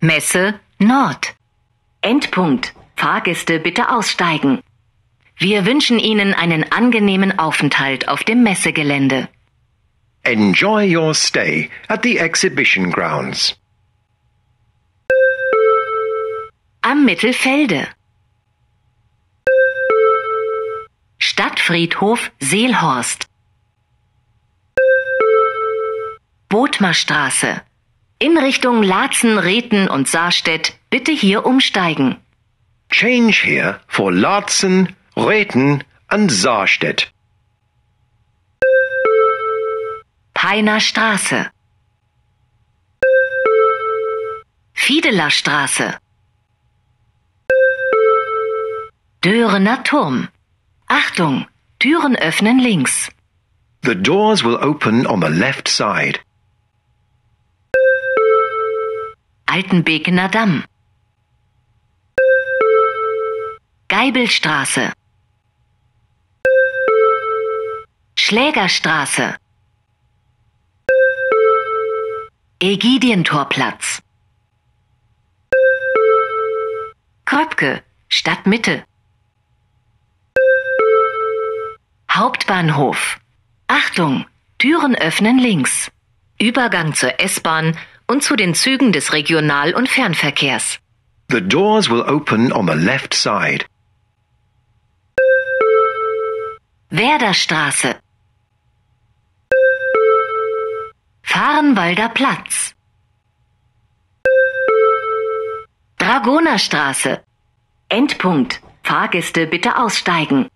Messe Nord. Endpunkt. Fahrgäste bitte aussteigen. Wir wünschen Ihnen einen angenehmen Aufenthalt auf dem Messegelände. Enjoy your stay at the exhibition grounds. Am Mittelfelde. Stadtfriedhof Seelhorst. Botmarstraße. In Richtung Laatzen, Rethen und Saarstedt bitte hier umsteigen. Change here for Laatzen, Rethen und Saarstedt. Peiner Straße. Fiedelerstraße. Döhrener Turm. Achtung, Türen öffnen links. The doors will open on the left side. Altenbekener Damm. Geibelstraße. Schlägerstraße. Ägidientorplatz. Kröpcke, Stadtmitte. Hauptbahnhof. Achtung, Türen öffnen links. Übergang zur S-Bahn und zu den Zügen des Regional- und Fernverkehrs. The doors will open on the left side. Werderstraße. Vahrenwalder Platz. Dragonerstraße. Endpunkt. Fahrgäste bitte aussteigen.